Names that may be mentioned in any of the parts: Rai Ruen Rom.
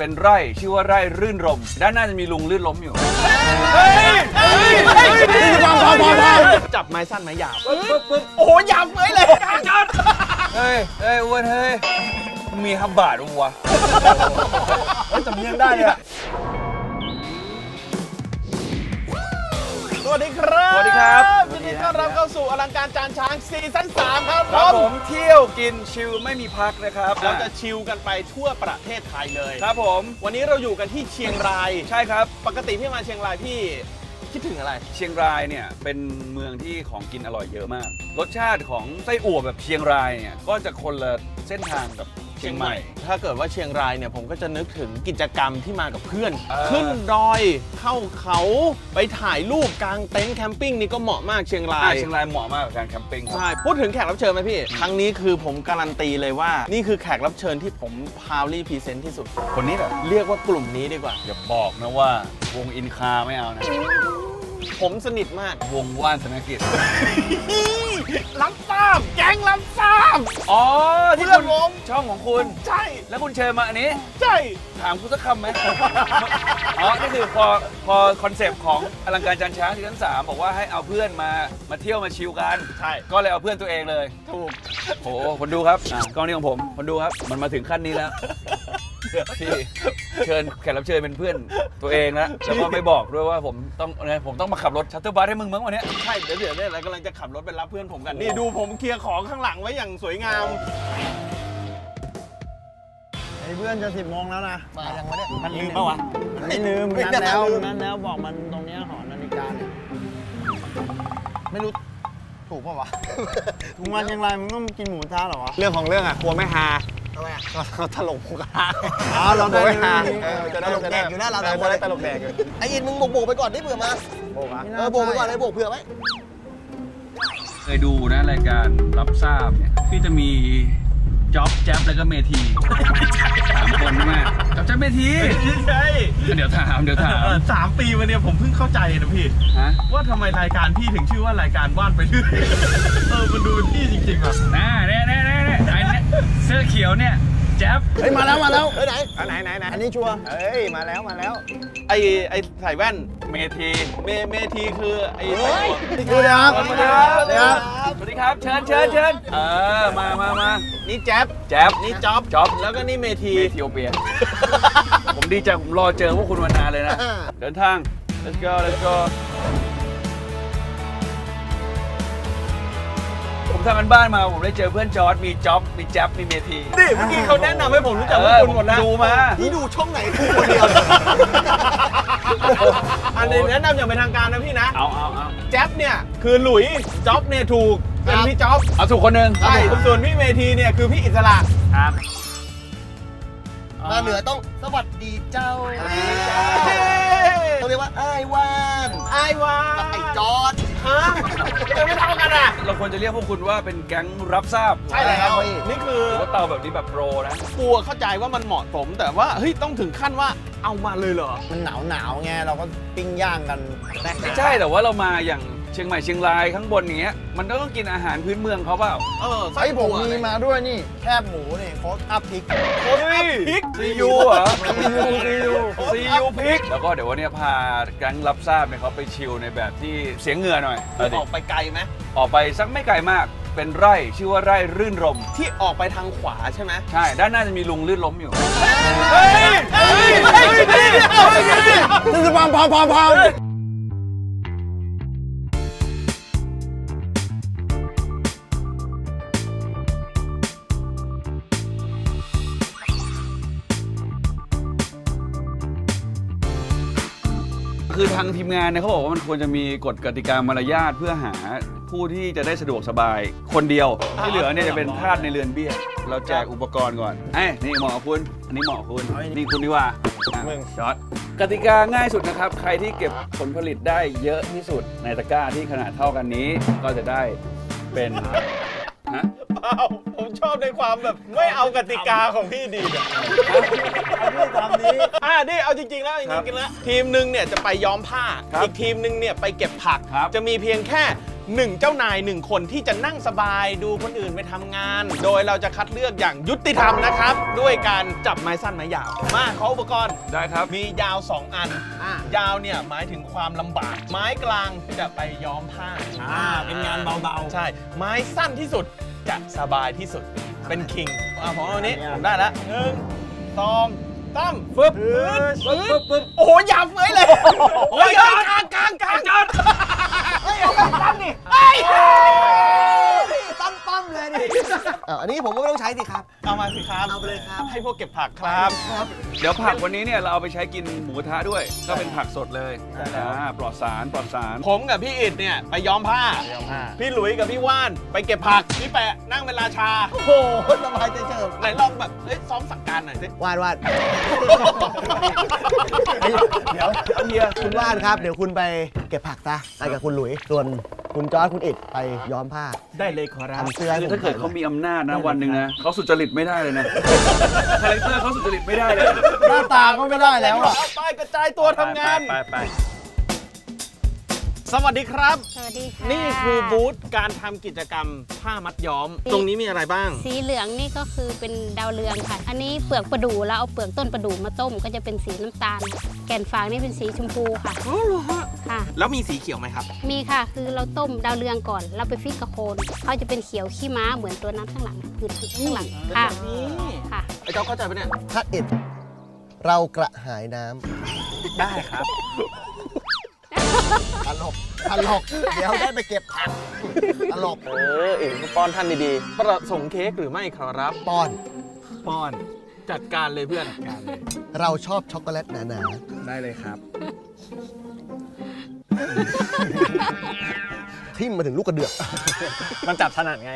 เป็นไร่ชื่อว่าไร่รื่นรมด้านหน้าจะมีลุงลื่นล้มอยู่จับไม้สั้นไม้ยาวโอ้ยยาวเลยเลยเฮ้ยเฮ้ยอ้วนเฮ้ยมีฮับบาดวะจำเนียงได้เนี่ยสวัสดีครับสวัสดีครับยินดีต้อนรับเข้าสู่อลังการจานช้างซีซั่น 3 ครับผมเที่ยวกินชิลไม่มีพักนะครับเราจะชิลกันไปทั่วประเทศไทยเลยครับผมวันนี้เราอยู่กันที่เชียงรายใช่ครับปกติพี่มาเชียงรายพี่คิดถึงอะไรเชียงรายเนี่ยเป็นเมืองที่ของกินอร่อยเยอะมากรสชาติของไส้อั่วแบบเชียงรายเนี่ยก็จะคนละเส้นทางกับเชียงใหม่ถ้าเกิดว่าเชียงรายเนี่ยผมก็จะนึกถึงกิจกรรมที่มากับเพื่อนขึ้นดอยเข้าเขาไปถ่ายรูปกลางเต็นท์แคมปิ้งนี่ก็เหมาะมากเชียงรายเชียงรายเหมาะมากกับการแคมปิ้งใช่พูดถึงแขกรับเชิญไหมพี่ครั้งนี้คือผมการันตีเลยว่านี่คือแขกรับเชิญที่ผมพาวลี่พรีเซนต์ที่สุดคนนี้เหรอเรียกว่ากลุ่มนี้ดีกว่าอย่าบอกนะว่าวงอินคาไม่เอานะผมสนิทมากวงว่านธนกิจล้ำซ้ำแก๊งล้ำซ้ำอ๋อที่คุณช่องของคุณใช่แล้วคุณเชิญมาอันนี้ใช่ถามคุณสักคำไหมอ๋อนี่คือพอคอนเซปต์ของอลังการจานช้างซีซั่น 3บอกว่าให้เอาเพื่อนมาเที่ยวมาชิลกันใช่ก็เลยเอาเพื่อนตัวเองเลยถูกโอ้โหคนดูครับกล้องนี้ของผมคนดูครับมันมาถึงขั้นนี้แล้วพี่เชิญแขกรับเชิญเป็นเพื่อนตัวเองนะแล้วก็ไม่บอกด้วยว่าผมต้องมาขับรถชัตเตอร์บัสให้มึงมั้งวันนี้ใช่เดี๋ยวเนี่ยอะไรกำลังจะขับรถไปรับเพื่อนผมกันนี่ดูผมเคลียร์ของข้างหลังไว้อย่างสวยงามไอ้เพื่อนจะ10 โมงแล้วนะมาอย่างวะเนี่ยมันลืมปะวะมันไม่ลืมนั่นแล้วบอกมันตรงนี้หอนาฬิกาเนี่ยไม่รู้ถูกปะวะถูกมาอย่างไรมึงต้องกินหมูท้าหรอวะเรื่องของเรื่องอ่ะกลัวไม่ฮาเขาตลกมุกฮะเราได้ฮะตลกแดกอยู่นะเราตลกแดกอยู่ไอ้อินมึงโบกไปก่อนได้เผื่อมาโบกนะโบกไปก่อนเลยโบกเผื่อไหมเคยดูนะรายการรับทราบเนี่ยที่จะมีจ๊อบแจ๊บแล้วก็เมธี3 คนมากจ๊อบแจ๊บเมธีใช่เดี๋ยวถาม3 ปีมาเนี่ยผมเพิ่งเข้าใจนะพี่ว่าทำไมรายการพี่ถึงชื่อว่ารายการว่านไปเรื่อยมันดูเป็นพี่จริงๆอ่ะแน่เสื้อเขียวเนี่ยแจ๊บเฮ้ยมาแล้วเฮ้ยไหนอันนี้ชัวร์เฮ้ยมาแล้วไอ้ใส่แว่นเมธีคือไอ้สวัสดีครับเชิญมานี่แจ๊บนี่จ๊อบแล้วก็นี่เมธีเอธิโอเปียผมดีใจผมรอเจอพวกคุณมานานเลยนะเดินทาง let's go ผมทำงานบ้านมาผมได้เจอเพื่อนจอร์จมีจ๊อบมีแจ๊บมีเมธีนี่เมื่อกี้เขาแนะนำให้ผมรู้จักว่าคุณหมดนะดูมาที่ดูช่องไหนคุณคนเดียวอันนี้แนะนำอย่างเป็นทางการนะพี่นะเอาแจ๊บเนี่ยคือหลุยจ๊อบเนี่ยถูกเป็นพี่จ๊อบเอาถูกคนหนึ่งใช่ส่วนพี่เมธีเนี่ยคือพี่อิสระครับมาเหนือต้องสวัสดีเจ้าต้องเรียกว่าไอ้วานไอ้จอร์จฮะยังไม่เท่ากันอ่ะเราควรจะเรียกพวกคุณว่าเป็นแก๊งรับทราบใช่แล้วนี่คือว่าเตาแบบนี้แบบโปรนะกลัวเข้าใจว่ามันเหมาะสมแต่ว่าเฮ้ยต้องถึงขั้นว่าเอามาเลยเหรอมันหนาวไงเราก็ปิ้งย่างกันไม่ใช่แต่ว่าเรามาอย่างเชียงใหม่เชียงรายข้างบนอย่างเงี้ยมันต้องกินอาหารพื้นเมืองเขาเปล่าไส้ผมมีมาด้วยนี่แคบหมูนี่โคตรอัพพริกโคตรอัพพริกซียูเหรอซียูพริกแล้วก็เดี๋ยววันนี้พาแก๊งรับทราบเนี่ยเขาไปชิลในแบบที่เสียงเหงื่อหน่อยออกไปไกลไหมออกไปสักไม่ไกลมากเป็นไร่ชื่อว่าไร่รื่นรมที่ออกไปทางขวาใช่ไหมใช่ด้านหน้าจะมีลุงลื่นล้มอยู่นี่จะพามคือทางทีมงานเนี่ยเขาบอกว่ามันควรจะมีกฎกติกามารยาทเพื่อหาผู้ที่จะได้สะดวกสบายคนเดียวที่เหลือเนี่ยจะเป็นทาสในเรือนเบี้ยเราแจกอุปกรณ์ก่อนไอ้นี่เหมาะคุณอันนี้เหมาะคุณนี่คุณดีกว่ามึงช็อตกติกาง่ายสุดนะครับใครที่เก็บผลผลิตได้เยอะที่สุดในตะกร้าที่ขนาดเท่ากันนี้ก็จะได้เป็นนะเปล่าผมชอบในความแบบไม่เอากติกาของพี่ดีอ่ะพี่ทำนี้นี่เอาจริงๆแล้วจริงๆแล้วทีมหนึ่งเนี่ยจะไปย้อมผ้าอีกทีมหนึ่งเนี่ยไปเก็บผักจะมีเพียงแค่ 1 เจ้านาย 1 คนที่จะนั่งสบายดูคนอื่นไปทำงานโดยเราจะคัดเลือกอย่างยุติธรรมนะครับด้วยการจับไม้สั้นไม้ยาวมาขออุปกรณ์ได้ครับมียาว2อันยาวเนี่ยหมายถึงความลำบากไม้กลางจะไปย้อมผ้าเป็นงานเบาๆใช่ไม้สั้นที่สุดจะสบายที่สุดเป็นคิงของอันนี้ผมได้แล้ว1 2 3ฟึบโอ้โหยาวเฟ้ยเลยโอ้ยกลางจัดเฮ้ยตั้มนี่ตั้มเลยนี่อันนี้ผมก็ไม่ต้องใช้สิครับเอามาสิครับเอาไปเลยครับให้พวกเก็บผักครับเดี๋ยวผักวันนี้เนี่ยเราเอาไปใช้กินหมูกระทะด้วยก็เป็นผักสดเลยปลอดสารผมกับพี่อิดเนี่ยไปย้อมผ้าพี่หลุยกับพี่ว่านไปเก็บผักพี่แปะนั่งเป็นราชาโอ้โหสบายใจเฉิบไหนลองแบบซ้อมสักการหน่อยสิว่านเดี๋ยวเฮียคุณว่านครับเดี๋ยวคุณไปเก็บผักซะไปกับคุณหลุยส่วนคุณจอร์จคุณอิดไปย้อมผ้าได้เลยขอรับถ้าเกิดเขามีอำนาจนะวันหนึ่งนะเขาสุจริตไม่ได้เลยนะคาแรคเตอร์เขาสุจริตไม่ได้เลยหน้าตาก็ไม่ได้แล้วอะไปกระจายตัวทำงานไปสวัสดีครับสวัสดีค่ะนี่คือบูธการทำกิจกรรมผ้ามัดย้อมตรงนี้มีอะไรบ้างสีเหลืองนี่ก็คือเป็นดาวเรืองค่ะอันนี้เปลือกประดู่แล้วเอาเปลือกต้นประดู่มาต้มก็จะเป็นสีน้ำตาลแก่นฝางนี่เป็นสีชมพูค่ะอ๋อเหรอฮะค่ะแล้วมีสีเขียวไหมครับมีค่ะคือเราต้มดาวเรืองก่อนเราไปฟิกกระโคนเขาจะเป็นเขียวขี้ม้าเหมือนตัวนั้นข้างหลังคือข้างหลังค่ะนี่ค่ะไอ้เจ้าเข้าใจปะเนี่ยถ้าเอ็ดเรากระหายน้ำได้ครับตลกเดี๋ยวได้ไปเก็บผักตลกเอ๋ก็ป้อนท่านดีๆประสงค์เค้กหรือไม่ครับป้อนจัดการเลยเพื่อนเราชอบช็อกโกแลตหนาๆได้เลยครับทิ่มมาถึงลูกกระเดือกมันจับถนัดไง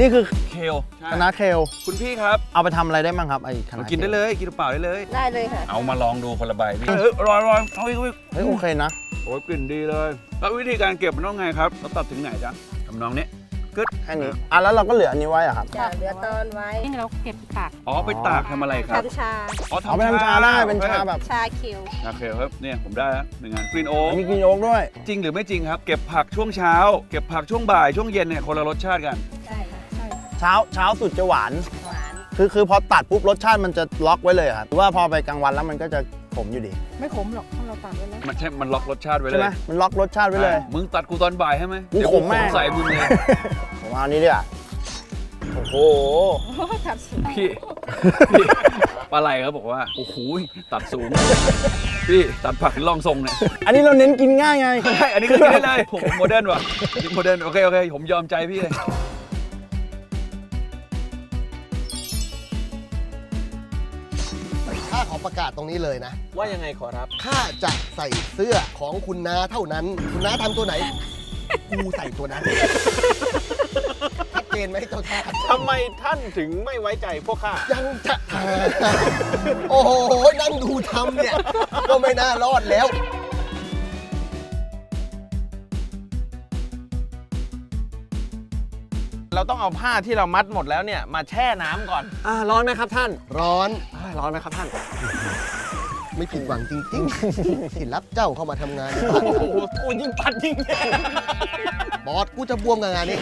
นี่คือเคลคณะเคลคุณพี่ครับเอาไปทำอะไรได้บ้างครับไอ้คณะกินได้เลยกินเปล่าได้เลยได้เลยค่ะเอามาลองดูคนละใบนี่รอยเอาอีกเฮ้ยโอเคนะโอ้ยกลิ่นดีเลยแล้ววิธีการเก็บมันต้องไงครับเราตัดถึงไหนจ๊ะทำนองนี้กึดแค่นี้อ่ะแล้วเราก็เหลืออันนี้ไว้อะครับเหลือตอนไว้นี่เราเก็บตากอ๋อไปตากทำอะไรครับทำชาอ๋อทำชาได้เป็นชาแบบชาเขียวชาเขียวครับเนี่ยผมได้แล้วหนึ่งอันกรีนโอ๊กมีกรีนโอ๊กด้วยจริงหรือไม่จริงครับเก็บผักช่วงเช้าเก็บผักช่วงบ่ายช่วงเย็นเนี่ยคนละรสชาติกันเช้าสุดจะหวานคือพอตัดปุ๊บรสชาติมันจะล็อกไว้เลยครับหรือว่าพอไปกลางวันแล้วมันก็จะขมอยู่ดีไม่ขมหรอกถ้าเราตัดไว้แล้วมันใช่มันล็อกรสชาติไว้เลยใช่ไหมมันล็อกรสชาติไว้เลยมึงตัดกูตอนบ่ายใช่ไหมเดี๋ยวผมใส่มึงเลยผมเอานี้ดีกว่าโอ้โหพี่ปลาไหลเขาบอกว่าโอ้โหตัดสูงพี่ตัดผักล่องทรงเนี่ยอันนี้เราเน้นกินง่ายไงใช่อันนี้ก็กินได้เลยผมโมเดิร์นว่ะโมเดิร์นโอเคผมยอมใจพี่เลยขอประกาศตรงนี้เลยนะว่ายังไงขอรับข้าจะใส่เสื้อของคุณน้าเท่านั้นคุณน้าทำตัวไหนกูใส่ตัวนั้นชัดเจนไหมเจ้าท่าทำไมท่านถึงไม่ไว้ใจพวกข้ายังจะโอ้โหนั่งดูทำเนี่ยก็ไม่น่ารอดแล้วเราต้องเอาผ้าที่เรามัดหมดแล้วเนี่ยมาแช่น้ำก่อนร้อนไหมครับท่านร้อนไหมครับท่านไม่ผิดหวังจริงๆที่รับเจ้าเข้ามาทำงานโอ้โหกูยิ่งปัดยิ่งแย่บอสกูจะบวมกับงานนี้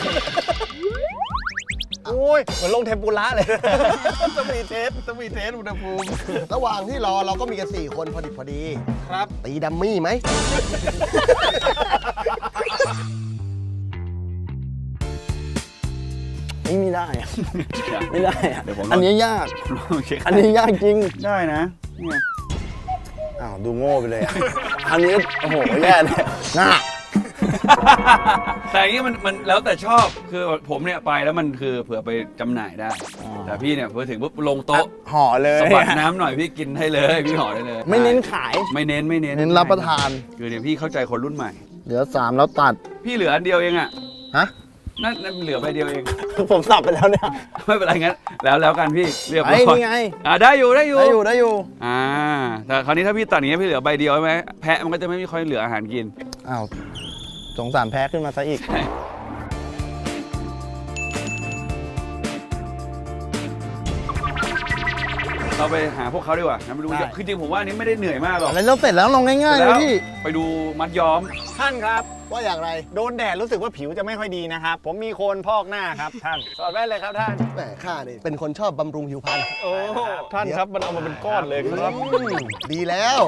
โอ้ยเหมือนลงเทมปุระเลยสวีเทสอุณหภูมิระหว่างที่รอเราก็มีกัน4คนพอดีครับตีดัมมี่ไหมไม่ได้อันนี้ยากอันนี้ยากจริงได้นะอ้าวดูโง่ไปเลยอันนี้โอ้โหแย่เลยน่าแต่อย่างนี้มันแล้วแต่ชอบคือผมเนี่ยไปแล้วมันคือเผื่อไปจำหน่ายได้แต่พี่เนี่ยพอถึงปุ๊บลงโต๊ะห่อเลยสะบัดน้ำหน่อยพี่กินให้เลยพี่ห่อได้เลยไม่เน้นขายไม่เน้นเน้นรับประทานคือเดี๋ยวพี่เข้าใจคนรุ่นใหม่เหลือ3แล้วตัดพี่เหลืออันเดียวเองอะฮะนั่นเหลือใบเดียวเองผมสับไปแล้วเนี่ยไม่เป็นไรงั้นแล้วกันพี่เรียบร้อยนี่ไงได้อยู่แต่คราวนี้ถ้าพี่ตัดอย่างนี้พี่เหลือใบเดียวใช่ไหมแพะมันก็จะไม่ค่อยเหลืออาหารกินอ้าวสงสารแพะขึ้นมาซะอีกต เราไปหาพวกเขาดีกว่านะไปดูคือจริงผมว่านี้ไม่ได้เหนื่อยมากหรอกแล้วเราเสร็จแล้วลงง่ายๆเลยพี่ไปดูมัดย้อมท่านครับว่าอย่างไรโดนแดดรู้สึกว่าผิวจะไม่ค่อยดีนะครับผมมีโคนพอกหน้าครับท่านสอดแว่นเลยครับท่านแหมข้านี่เป็นคนชอบบำรุงผิวพรรณโอ้ท่านครับมันเอามาเป็นก้อนเลยครับดีแล้ว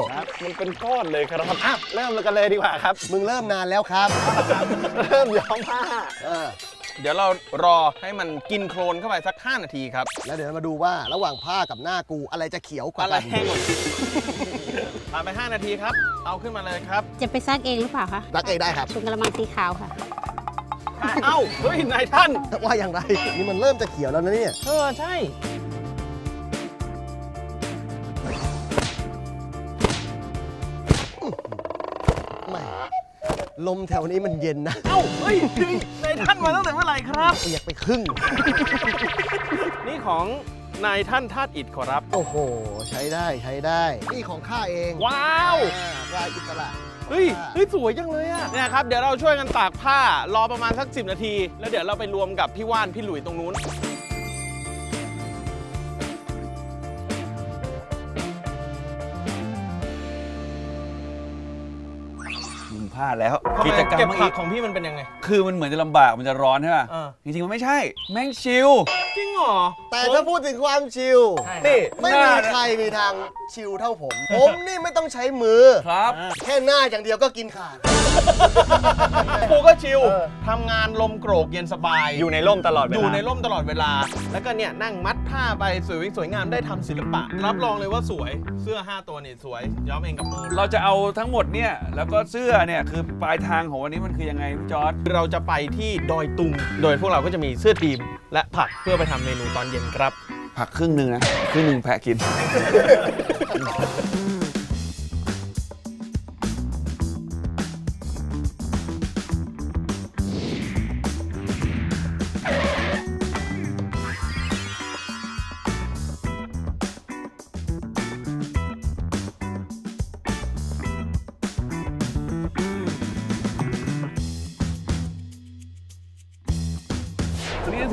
มันเป็นก้อนเลยครับอ่ะเริ่มกันเลยดีกว่าครับมึงเริ่มนานแล้วครับเริ่มย้อมผ้าเดี๋ยวเรารอให้มันกินโคลนเข้าไปสัก5นาทีครับแล้วเดี๋ยวมาดูว่าระหว่างผ้ากับหน้ากูอะไรจะเขียวกว่าอะไรแห้งกว่าผ่านไป5นาทีครับเอาขึ้นมาเลยครับจะไปซักเองหรือเปล่าคะซักเองได้ครับถุงกระมังสีขาวค่ะเอ้าเฮ้ยนายท่านว่าอย่างไรนี่มันเริ่มจะเขียวแล้วนะเนี่ยใช่ลมแถวนี้มันเย็นนะเอ้าเฮ้ยนายท่านมาตั้งแต่เมื่อไหร่ครับอยากไปครึ่งนี่ของนายท่านธาตุอิฐขอรับโอ้โหใช้ได้ใช้ได้นี่ของข้าเองว้าวลายอิสระเฮ้ยสวยจังเลยอ่ะเนี่ยครับเดี๋ยวเราช่วยกันตากผ้ารอประมาณสัก10นาทีแล้วเดี๋ยวเราไปรวมกับพี่ว่านพี่หลุยตรงนู้นพลาดแล้วกิจกรรมผักของพี่มันเป็นยังไงคือมันเหมือนจะลำบากมันจะร้อนใช่ป่ะจริงๆมันไม่ใช่แม่งชิลจริงหรอแต่ถ้าพูดถึงความชิลนี่ไม่มีใครมีทางชิลเท่าผมนี่ไม่ต้องใช้มือครับแค่หน้าอย่างเดียวก็กินขาดกูก็ชิลทำงานลมโกรกเย็นสบายอยู่ในร่มตลอดเวลาอยู่ในร่มตลอดเวลาแล้วก็เนี่ยนั่งมัดผ้าไปสวยงามได้ทำศิลปะรับรองเลยว่าสวยเสื้อ5ตัวนี่สวยย้อมเองกับมือเราจะเอาทั้งหมดเนี่ยแล้วก็เสื้อเนี่ยคือปลายทางของวันนี้มันคือยังไงพี่จอร์จเราจะไปที่ดอยตุงโดยพวกเราก็จะมีเสื้อทีมและผักเพื่อไปทำเมนูตอนเย็นครับผักครึ่งหนึ่งนะครึ่งหนึ่งแพะกิน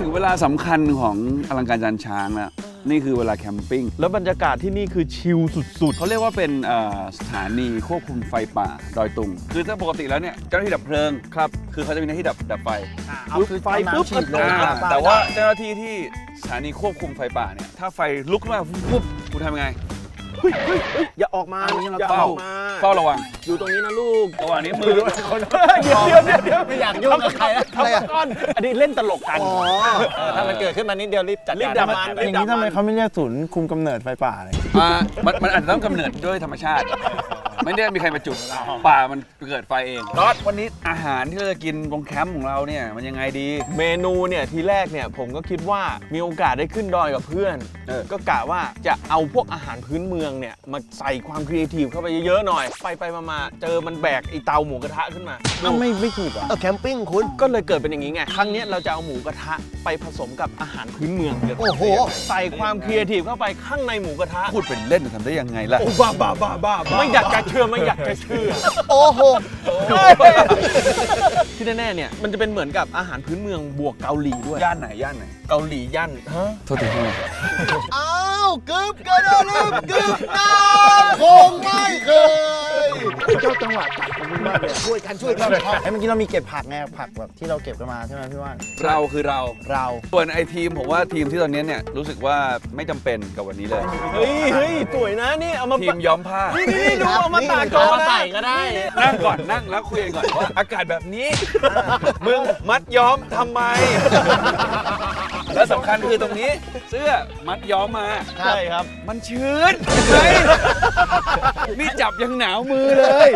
ถึงเวลาสำคัญของอลังการจานช้างแล้วนี่คือเวลาแคมปิ้งแล้วบรรยากาศที่นี่คือชิลสุดๆเขาเรียกว่าเป็นสถานีควบคุมไฟป่าดอยตุงคือถ้าปกติแล้วเนี่ยเจ้าหน้าที่ดับเพลิงครับคือเขาจะมีหน้าที่ดับไฟคือไฟปุ๊บแต่ว่าเจ้าหน้าที่ที่สถานีควบคุมไฟป่าเนี่ยถ้าไฟลุกขึ้นมาปุ๊บคุณทำยังไงอย่าออกมาอย่าออกมาเฝ้าระวังอยู่ตรงนี้นะลูกระหว่างนี้มือคนเดี๋ยวไม่อยากยุ่งกับใครนะทำก้อนอันนี้เล่นตลกกันถ้ามันเกิดขึ้นมานิดเดียวรีบจัดการอย่างนี้ทำไมเขาไม่เรียกศูนย์คุมกำเนิดไฟป่าเลยมันอาจจะต้องกำเนิดด้วยธรรมชาติไม่ได้มีใครมาจุดป่ามันเกิดไฟเองน็อตวันนี้อาหารที่เราจะกินบนแคมป์ของเราเนี่ยมันยังไงดีเมนูเนี่ยทีแรกเนี่ยผมก็คิดว่ามีโอกาสได้ขึ้นดอยกับเพื่อนก็กะว่าจะเอาพวกอาหารพื้นเมืองเนี่ยมาใส่ความครีเอทีฟเข้าไปเยอะๆหน่อยไปมาเจอมันแบกไอเตาหมูกระทะขึ้นมาไม่ถูกอ่ะแคมปิ้งคุณก็เลยเกิดเป็นอย่างนี้ไงครั้งนี้เราจะเอาหมูกระทะไปผสมกับอาหารพื้นเมืองโอ้โหใส่ความครีเอทีฟเข้าไปข้างในหมูกระทะพูดเป็นเล่นทำได้ยังไงล่ะบ้าไม่อยากจะไม่อยากจะเชื่อโอ้โหที่แน่ๆเนี่ยมันจะเป็นเหมือนกับอาหารพื้นเมืองบวกเกาหลีด้วยย่านไหนเกาหลีย่านฮะโทษทีอ้าวกึ๊บกระโดดลืมกึ๊บน้ำคงไม่เคยเจ้าจังหวัดช่วยกันไอ้เมื่อกี้เรามีเก็บผักไงผักแบบที่เราเก็บกันมาใช่ไหมพี่ว่านเราคือเราส่วนไอทีมผมว่าทีมที่ตอนนี้เนี่ยรู้สึกว่าไม่จำเป็นกับวันนี้เลยเฮ้ยสวยนะนี่เอามาทีมย้อมผ้านี่ดูเอามาตากก่อนมาใส่ก็ได้นั่งแล้วคุยก่อนว่าอากาศแบบนี้มึงมัดย้อมทำไมและสำคัญคือตรงนี้เสื้อมัดย้อมมาใช่ครับมันชื้นนี่จับยังหนาวมือเลย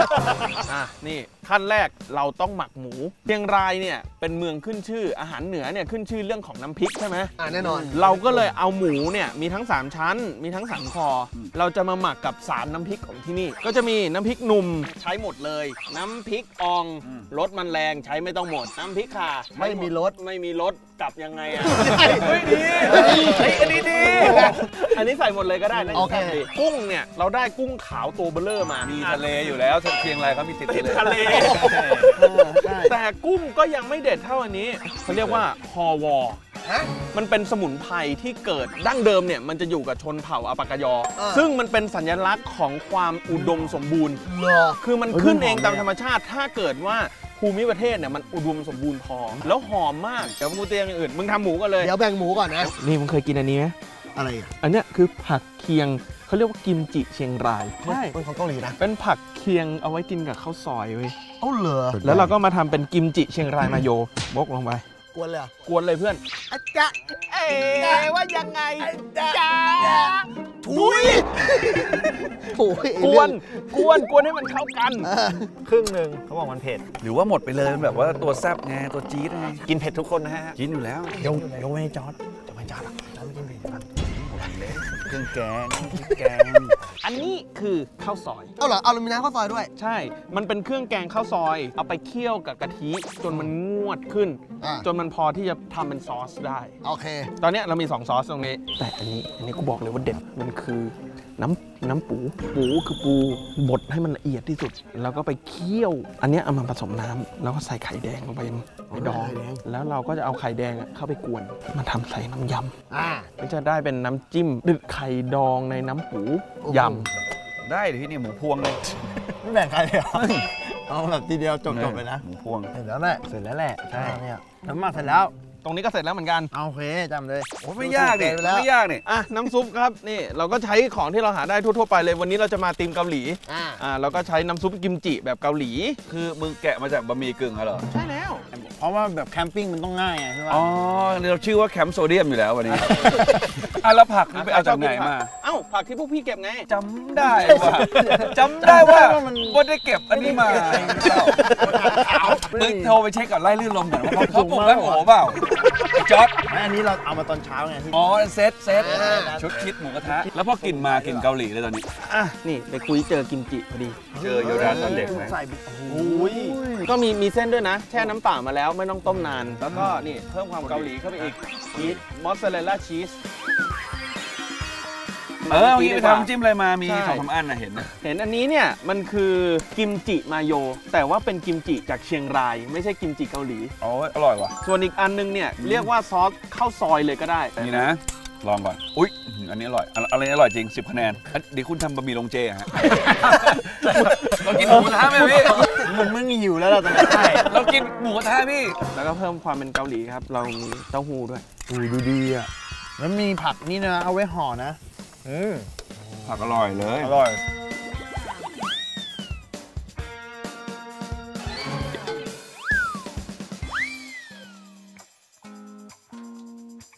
นี่ขั้นแรกเราต้องหมักหมูเชียงรายเนี่ยเป็นเมืองขึ้นชื่ออาหารเหนือเนี่ยขึ้นชื่อเรื่องของน้ำพริกใช่ไหมแน่นอนเราก็เลยเอาหมูเนี่ยมีทั้ง3ชั้นมีทั้ง3คอเราจะมาหมักกับ3น้ำพริกของที่นี่ก็จะมีน้ำพริกหนุ่มใช้หมดเลยน้ำพริกอ่องรสมันแรงใช้ไม่ต้องหมดน้ำพริกข่าไม่มีรสกลับยังไงอ่ะไม่ดีอันนี้ดีอันนี้ใส่หมดเลยก็ได้นะกุ้งเนี่ยเราได้กุ้งขาวตัวเบลเลอร์มามีทะเลอยู่แล้วเชียงรายเขามีติดทะเลแต่กุ้งก็ยังไม่เด็ดเท่าอันนี้เขาเรียกว่าฮอวอ มันเป็นสมุนไพรที่เกิดดั้งเดิมเนี่ยมันจะอยู่กับชนเผ่าอาปากายอซึ่งมันเป็นสัญลักษณ์ของความอุดมสมบูรณ์คือมันขึ้นเองตามธรรมชาติถ้าเกิดว่าภูมิประเทศเนี่ยมันอุดมสมบูรณ์พอแล้วหอมมากเดี๋ยวมูเตียงอย่างอื่นมึงทำหมูกันเลยเดี๋ยวแบ่งหมูก่อนนะนี่มึงเคยกินอันนี้ไหมอะไรอันเนี้ยคือผักเคียงเขาเรียกว่ากิมจิเชียงรายใช่เป็นของเกาหลีนะเป็นผักเคียงเอาไว้กินกับข้าวซอยเว้ยเอ้าเหรอแล้วเราก็มาทำเป็นกิมจิเชียงรายมาโยบกลงไปกวนเลยกวนเลยเพื่อนจ๊ะเอ๋ว่ายังไงจ๊ะถุยกวนให้มันเข้ากันครึ่งหนึ่งเขาบอกมันเผ็ดหรือว่าหมดไปเลยแบบว่าตัวแซ่บไงตัวจี๊ดไงกินเผ็ดทุกคนนะฮะกินอยู่แล้วยกไม่จอดจะไม่จอดหรอกจอดไม่กินเผ็ดกันเครื่องแกงอันนี้คือข้าวซอยเอาเหรอเอามีน้ำข้าวซอยด้วยใช่มันเป็นเครื่องแกงข้าวซอยเอาไปเคี่ยวกับกะทิจนมันงวดขึ้นจนมันพอที่จะทำเป็นซอสได้โอเคตอนนี้เรามี2ซอสตรงนี้แต่อันนี้กูบอกเลยว่าเด็ดมันคือน้ำปูคือปูบดให้มันละเอียดที่สุดแล้วก็ไปเคี่ยวอันนี้เอามาผสมน้ำแล้วก็ใส่ไข่แดงลงไปดองแล้วเราก็จะเอาไข่แดงเข้าไปกวนมาทำใส่น้ำยำมันจะได้เป็นน้ำจิ้มดึกไข่ดองในน้ำปูยำได้หรือที่นี่หมูพวงเลยไม่แบ่งใครเลยเอาแบบทีเดียวจบไปนะหมูพวงเสร็จแล้วแหละใช่เนี่ยน้ำมันเสร็จแล้วตรงนี้ก็เสร็จแล้วเหมือนกันโอเคจำเลยโอ้ไม่ยากดิไม่ยากนี่อ่ะน้ำซุปครับนี่เราก็ใช้ของที่เราหาได้ทั่วๆไปเลยวันนี้เราจะมาตีมเกาหลีเราก็ใช้น้ำซุปกิมจิแบบเกาหลีคือมึงแกะมาจากบะหมี่กึ่งเหรอใช่แล้วเพราะว่าแบบแคมปิ้งมันต้องง่ายไงใช่ไหมอ๋อเราชื่อว่าแคมป์โซเดียมอยู่แล้ววันนี้อ่ะแล้วผักนี่ไปเอาจากไหนมาเอ้าผักที่พวกพี่เก็บไงจำได้ว่ามันไม่ได้เก็บอันนี้มามึงโทรไปเช็คก่อนไล่ลื่นลมก่อนว่าเขาปลูกได้โหเปล่าจ๊อบอันนี้เราเอามาตอนเช้าไงอ๋อเซตชุดคิดหมูกระทะแล้วพอกินมากินเกาหลีเลยตอนนี้อ่ะนี่ไปคุยเจอกิมจิพอดีเจอโยดาตอนเด็กไหมใส่โอ้ยก็มีเส้นด้วยนะแช่น้ำเปล่ามาแล้วไม่ต้องต้มนานแล้วก็นี่เพิ่มความเกาหลีเข้าไปอีกชีสมอสซาเรลล่าชีสวันนี้ไปทำจิ้มอะไรมามี2-3อันนะเห็นอันนี้เนี่ยมันคือกิมจิมาโยแต่ว่าเป็นกิมจิจากเชียงรายไม่ใช่กิมจิเกาหลีอ๋ออร่อยว่ะส่วนอีกอันนึงเนี่ยเรียกว่าซอสข้าวซอยเลยก็ได้นี่นะลองก่อนอุ๊ยอันนี้อร่อยอะไรอร่อยจริง10 คะแนนเดี๋ยวคุณทำบะหมี่ลงเจฮะเรากินหมูกระทะไหมพี่มันมึงหิวแล้วเราจะไม่ได้เรากินหมูกระทะพี่แล้วก็เพิ่มความเป็นเกาหลีครับเรามีเต้าหู้ด้วยดูดีอ่ะแล้วมีผักนี่นะเอาไว้ห่อนะผักอร่อยเลยอร่อย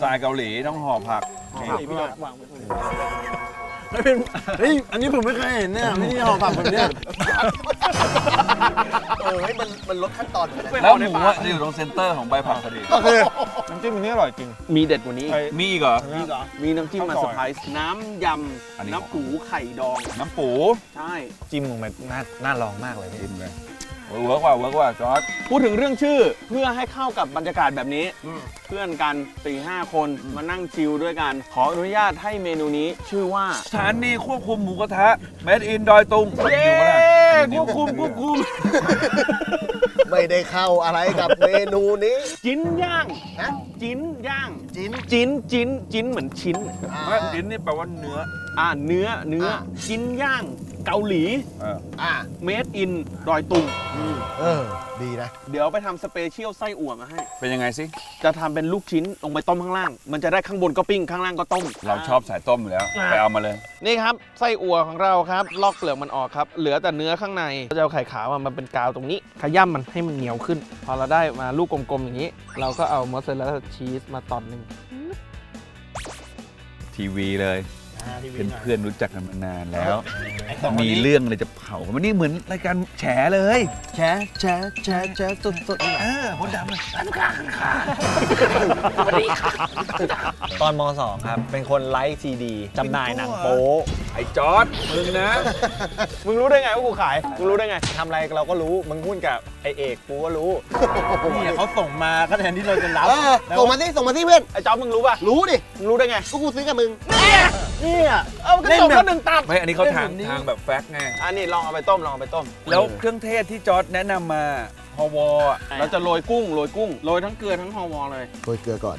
สายเกาหลีต้องห่อผักพี่ยอดวางไว้ไม่เป็นอันนี้ผมไม่เคยเห็นเนี่ยไม่ได้ห่อผักแบบเนี้ยให้มันลดขั้นตอนแล้วหมูอ่ะจะอยู่ตรงเซ็นเตอร์ของใบผักพอดีน้ำจิ้มอันนี้อร่อยจริงมีเด็ดกว่านี้มีอีกเหรอมีน้ำจิ้มมาเซอร์ไพรส์น้ำยำน้ำปูไข่ดองน้ำปูใช่จิ้มลงไปน่าลองมากเลยจิ้มเลยเวิร์กว่าจอร์จพูดถึงเรื่องชื่อเพื่อให้เข้ากับบรรยากาศแบบนี้เพื่อนกัน 4-5 คนมานั่งชิลด้วยกันขออนุญาตให้เมนูนี้ชื่อว่าสถานีควบคุมหมูกระทะเมดอินดอยตุงเย้ควบคุมไม่ได้เข้าอะไรกับเมนูนี้จิ้นย่างนะจิ้นเหมือนชิ้นจิ้นนี่แปลว่าเนื้อเนื้อจิ้นย่างเกาหลีmade in ดอยตุงดีนะเดี๋ยวไปทำสเปเชียลไส้อั่วมาให้เป็นยังไงสิจะทำเป็นลูกชิ้นลงไปต้มข้างล่างมันจะได้ข้างบนก็ปิ้งข้างล่างก็ต้มเราชอบสายต้มอยู่แล้วไปเอามาเลยนี่ครับไส้อั่วของเราครับลอกเปลือกมันออกครับเหลือแต่เนื้อข้างในเราจะเอาไข่ขาวมันเป็นกาวตรงนี้ขย่ำมันให้มันเหนียวขึ้นพอเราได้มาลูกกลมๆอย่างนี้เราก็เอามอสซาเรลล่าชีสมาตอนหนึ่งทีวีเลยเพื่อนรู้จักกันมานานแล้วมีเรื่องอะไรจะเผามันนี่เหมือนรายการแฉเลยแฉสุดๆมดดำเลยขันขาตอนม.2 ครับเป็นคนไลฟ์ซีดีจำหน่ายหนังโป๊ไอ้จอร์จมึงนะมึงรู้ได้ไงว่ากูขายมึงรู้ได้ไงทำอะไรเราก็รู้มึงหุ้นกับไอเอกกูก็รู้เนี่ยเขาส่งมาก็แทนที่เราจะรับส่งมาที่เพื่อนไอ้จอร์จมึงรู้ป่ะรู้ดิมึงรู้ได้ไงกูซื้อกับมึงเนี่ยเอากระจกก็หนึ่งตับไม่อันนี้เขาทางแบบแฟกไงอันนี้ลองเอาไปต้มแล้วเครื่องเทศที่จอร์จแนะนำมาฮอวอเราจะโรยกุ้งโรยทั้งเกลือทั้งฮอวอเลยโรยเกลือก่อน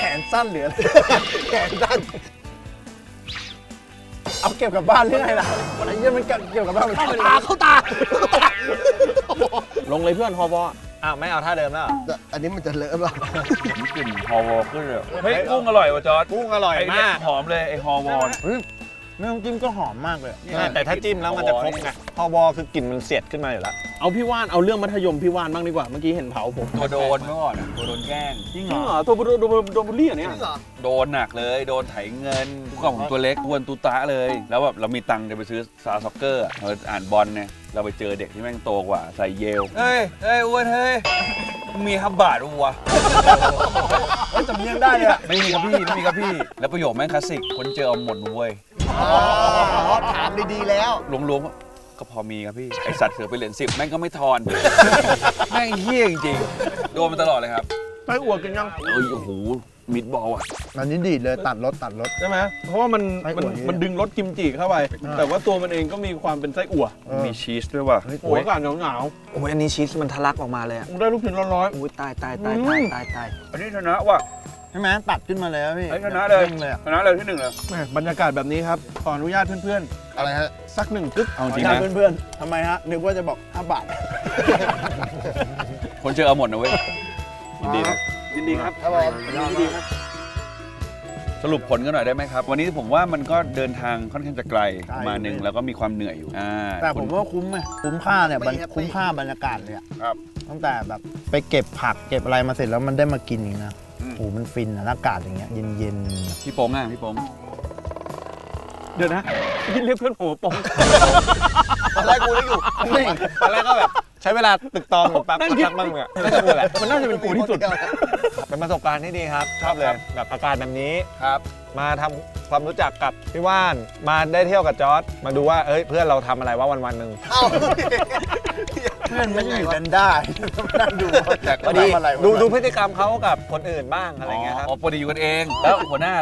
แขนสั้นเหลือแขนสั้นเอาเก็บกับบ้านเรื่องอะไรล่ะวันนี้มันเกี่ยวกับบ้านเข้าตาลงเลยเพื่อนฮอวออ้าวไม่เอาท่าเดิมแล้วอันนี้มันจะเลอะป่ะกลิ่นฮอวอขึ้นเลยเฮ้ยกุ้งอร่อยว่ะจอร์จกุ้งอร่อยมากหอมเลยไอฮอวอน้ำจิ้มก็หอมมากเลยแต่ถ้าจิ้มแล้วมันจะครบไงฮอวอคือกลิ่นมันเสียดขึ้นมาอยู่แล้วเอาพี่ว่านเอาเรื่องมัธยมพี่ว่านบ้างดีกว่าเมื่อกี้เห็นเผาผมตัวโดนเมื่อก่อนตัวโดนแกล้งจริงเหรอตัวโดนบุลลี่เนี่ยโดนหนักเลยโดนไถเงินทุกคนผมตัวเล็กอ้วนตุตะเลยแล้วแบบเรามีตังค์จะไปซื้อซาซ็อกเกอร์เราอ่านบอลเนี่ยเราไปเจอเด็กที่แม่งโตกว่าใส่เยลเฮ้ยอ้วนเฮ้ยมีฮับบาร์วะจำเนียงได้เลยไม่มีครับพี่ไม่มีครับพี่แล้วประโยคแม่งคลาสสิกคนเจอเอาหมดเว้ยถามดีๆแล้วล้วงๆก็พอมีครับพี่ไอสัตว์เสือไปเหรียญ10แม่งก็ไม่ทอนแม่งเฮี้ยจริงๆโดนมาตลอดเลยครับไปอวดกันยังโอ้โหมิดบอลอ่ะอันนี้ดีเลยตัดรถใช่ไหมเพราะว่ามันดึงรสกิมจิเข้าไปแต่ว่าตัวมันเองก็มีความเป็นไส้อั่วมีชีสด้วยว่ะโอ้ยอากาศหนาวๆโอ้ยอันนี้ชีสมันทะลักออกมาเลยได้ลูกชิ้นร้อนๆโอ้ยตายอันนี้ชนะว่ะใช่ไหมตัดขึ้นมาแล้วพี่ชนะเลยที่1เลยบรรยากาศแบบนี้ครับขออนุญาตเพื่อนๆอะไรฮะสัก1กึ๊กเอาจริงนะเพื่อนๆทำไมฮะนึกว่าจะบอก5 บาทคนเจอเอาหมดนะเว้ยยินดีครับยินดีครับสรุปผลกันหน่อยได้ไหมครับวันนี้ผมว่ามันก็เดินทางค่อนข้างจะไกลประมาณนึงแล้วก็มีความเหนื่อยอยู่แต่ผมว่าคุ้มค่าเนี่ยคุ้มค่าบรรยากาศเลยครับตั้งแต่แบบไปเก็บผักเก็บอะไรมาเสร็จแล้วมันได้มากินอีกนะโอ้มันฟินนะอากาศอย่างเงี้ยเย็นๆพี่โป้งอ่ะพี่โป้งเดี๋ยวนะพี่เรียกเพื่อนผมโป้งตอนแรกกูได้อยู่ตอนแรกก็แบบใช้เวลาตึกตองแบบนั่งคิดมั่งเนี่ยน่าจะกูแหละมันน่าจะเป็นกูที่สุดเป็นประสบการณ์ที่ดีครับชอบเลยแบบอากาศแบบนี้ครับมาทำความรู้จักกับพี่ว่านมาได้เที่ยวกับจอร์จมาดูว่าเอ้ยเพื่อนเราทำอะไรว่าวันๆหนึ่งเพื่อนไม่อยู่กันได้นั่งดูพอดีดูพฤติกรรมเขากับคนอื่นบ้างอะไรเงี้ยครับพอดีอยู่กันเองแล้วหัวหน้า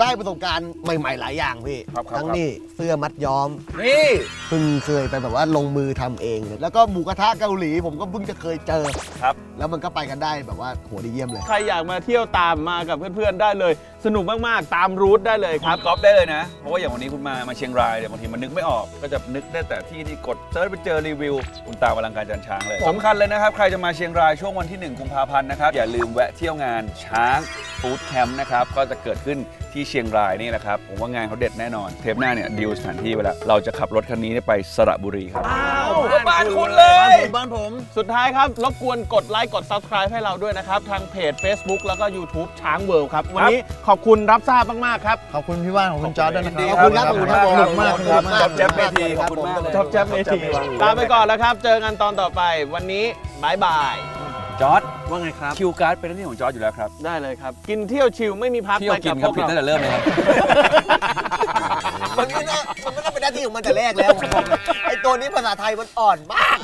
ได้ประสบการณ์ใหม่ๆหลายอย่างพี่ทั้งนี่เสื้อมัดย้อมนี่เพิ่งเคยไปแบบว่าลงมือทำเองแล้วก็หมูกระทะเกาหลีผมก็เพิ่งจะเคยเจอครับแล้วมันก็ไปกันได้แบบว่าหัวดีเยี่ยมเลยใครอยากมาเที่ยวตามมากับเพื่อนๆได้เลยสนุกมากๆตามรูทได้เลยครับกอล์ฟได้เลยนะเพราะว่าอย่างวันนี้คุณมาเชียงรายเดี๋ยวบางทีมันนึกไม่ออกก็จะนึกได้แต่ที่ที่กดเซิร์ชไปเจอรีวิวคุณตามอลังการจันช้างเลยสำคัญเลยนะครับใครจะมาเชียงรายช่วงวันที่1 กุมภาพันธ์นะครับอย่าลืมแวะเที่ยวงานช้างฟู้ดแคมป์นะครับก็จะเกิดขึ้นที่เชียงรายนี่แหละครับผมว่างานเขาเด็ดแน่นอนเทปหน้าเนี่ยดีลสถานที่ไปแล้วเราจะขับรถคันนี้ไปสระบุรีครับบ้านคุณเลยบ้านผมสุดท้ายครับรบกวนกดไลค์กด Subscribe ให้เราด้วยนะครับทางเพจ Facebook แล้วก็ YouTube ช้างเวิลด์ครับวันนี้ขอบคุณรับทราบมากๆครับขอบคุณพี่ว่านขอบคุณจอร์จนะครับขอบคุณครับสนุกมากขอบแจ๊บเมทีขอบคุณมากเลยขอบแจ๊บเมทีลาไปก่อนแล้วครับเจอกันตอนต่อไปวันนี้บายจอร์จว่าไงครับคิวการ์ดเป็นหน้าที่ของจอร์จอยู่แล้วครับได้เลยครับกินเที่ยวชิลไม่มีพักไปกับพวกเราตั้งแต่เริ่มเลยครับมันไม่น่าเป็นหน้าที่ของมันแต่แรกแล้วไอ้ตัวนี้ภาษาไทยมันอ่อนมาก